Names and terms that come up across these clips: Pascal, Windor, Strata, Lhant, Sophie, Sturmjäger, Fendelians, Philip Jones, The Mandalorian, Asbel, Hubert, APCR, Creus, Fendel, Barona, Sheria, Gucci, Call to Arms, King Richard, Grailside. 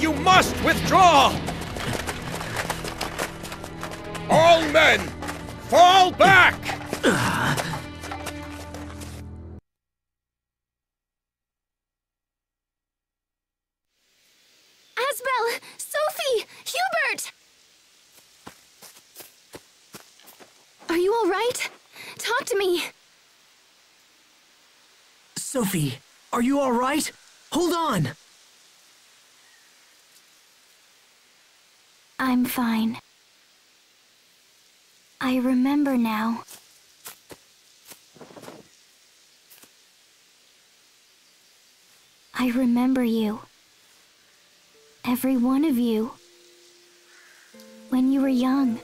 You must withdraw! All men, fall back! Asbel! Sophie! Hubert! Are you all right? Talk to me! Sophie, are you all right? Hold on! I'm fine. I remember now. I remember you. Every one of you. When you were young.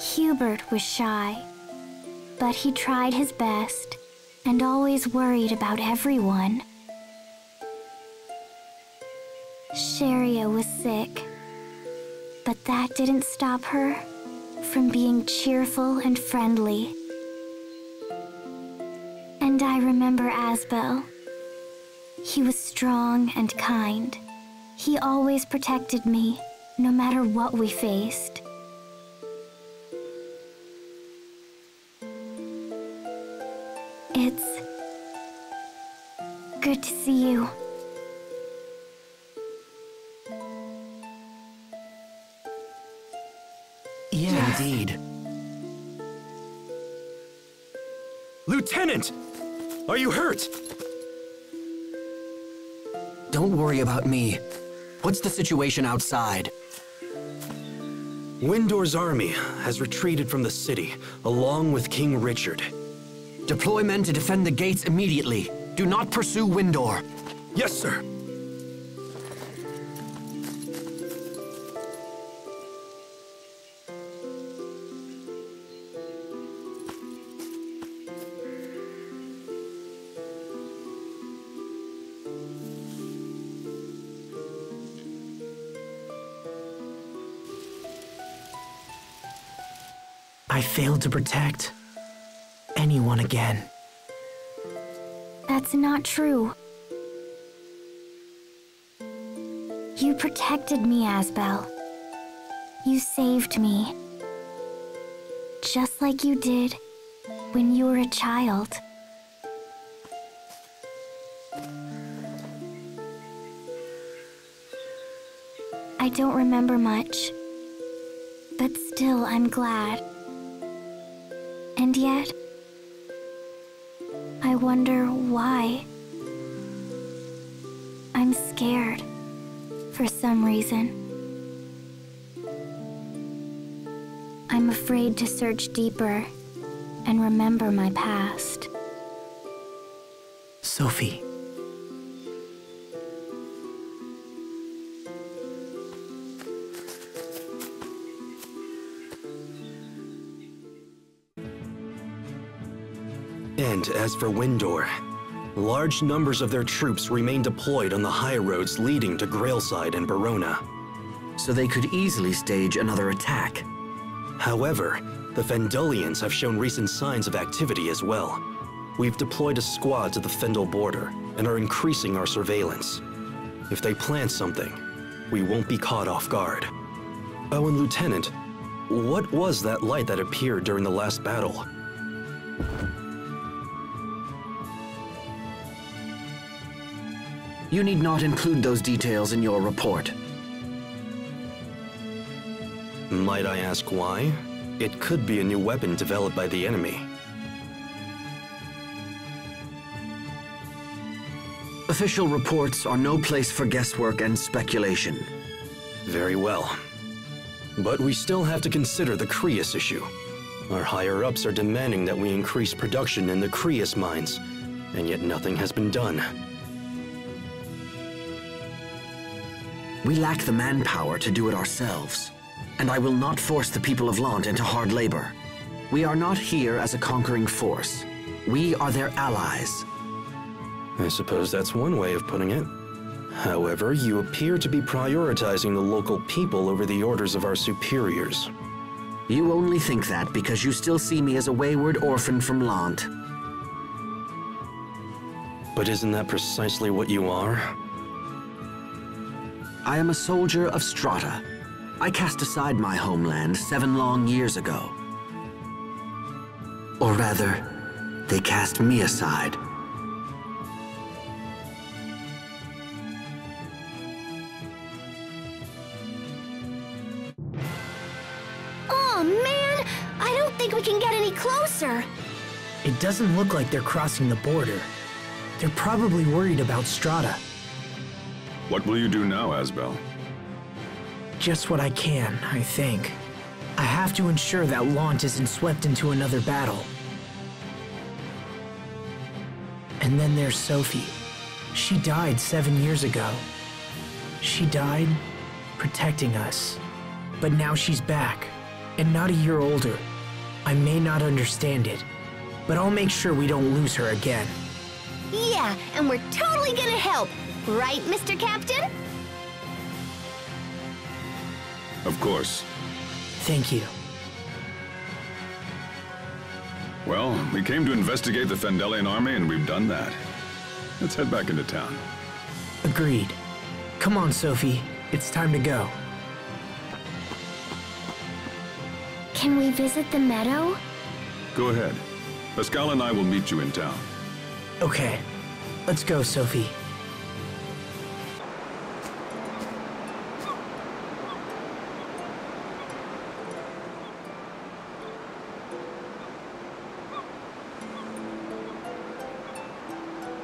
Hubert was shy, but he tried his best and always worried about everyone. Sheria was sick. But that didn't stop her from being cheerful and friendly. And I remember Asbel. He was strong and kind. He always protected me, no matter what we faced. It's good to see you. Indeed. Lieutenant! Are you hurt? Don't worry about me. What's the situation outside? Windor's army has retreated from the city, along with King Richard. Deploy men to defend the gates immediately. Do not pursue Windor. Yes, sir. I failed to protect anyone again. That's not true. You protected me, Asbel. You saved me. Just like you did when you were a child. I don't remember much, but still I'm glad. And yet, I wonder why. I'm scared, for some reason. I'm afraid to search deeper and remember my past. Sophie. And as for Windor, large numbers of their troops remain deployed on the high roads leading to Grailside and Barona. So they could easily stage another attack. However, the Fendelians have shown recent signs of activity as well. We've deployed a squad to the Fendel border and are increasing our surveillance. If they plan something, we won't be caught off guard. Oh, and Lieutenant, what was that light that appeared during the last battle? You need not include those details in your report. Might I ask why? It could be a new weapon developed by the enemy. Official reports are no place for guesswork and speculation. Very well. But we still have to consider the Creus issue. Our higher-ups are demanding that we increase production in the Creus mines, and yet nothing has been done. We lack the manpower to do it ourselves, and I will not force the people of Lhant into hard labor. We are not here as a conquering force. We are their allies. I suppose that's one way of putting it. However, you appear to be prioritizing the local people over the orders of our superiors. You only think that because you still see me as a wayward orphan from Lhant. But isn't that precisely what you are? I am a soldier of Strata. I cast aside my homeland 7 long years ago. Or rather, they cast me aside. Closer. It doesn't look like they're crossing the border. They're probably worried about Strata. What will you do now, Asbel? Just what I can, I think. I have to ensure that Lhant isn't swept into another battle. And then there's Sophie. She died 7 years ago. She died protecting us. But now she's back, and not a year older. I may not understand it, but I'll make sure we don't lose her again. Yeah, and we're totally gonna help. Right, Mr. Captain? Of course. Thank you. Well, we came to investigate the Fendelian army, and we've done that. Let's head back into town. Agreed. Come on, Sophie. It's time to go. Can we visit the meadow? Go ahead. Pascal and I will meet you in town. Okay. Let's go, Sophie.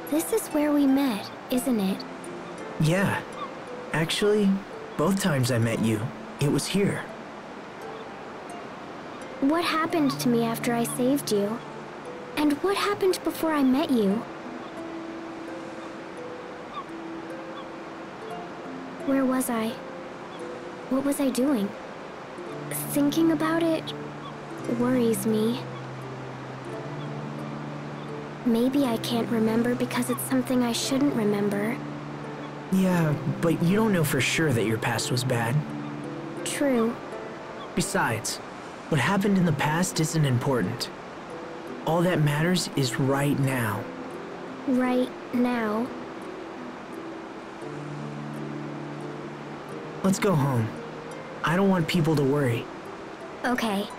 This is where we met, isn't it? Yeah. Actually, both times I met you, it was here. What happened to me after I saved you? And what happened before I met you? Where was I? What was I doing? Thinking about it worries me. Maybe I can't remember because it's something I shouldn't remember. Yeah, but you don't know for sure that your past was bad. True. Besides, what happened in the past isn't important. All that matters is right now. Right now? Let's go home. I don't want people to worry. Okay.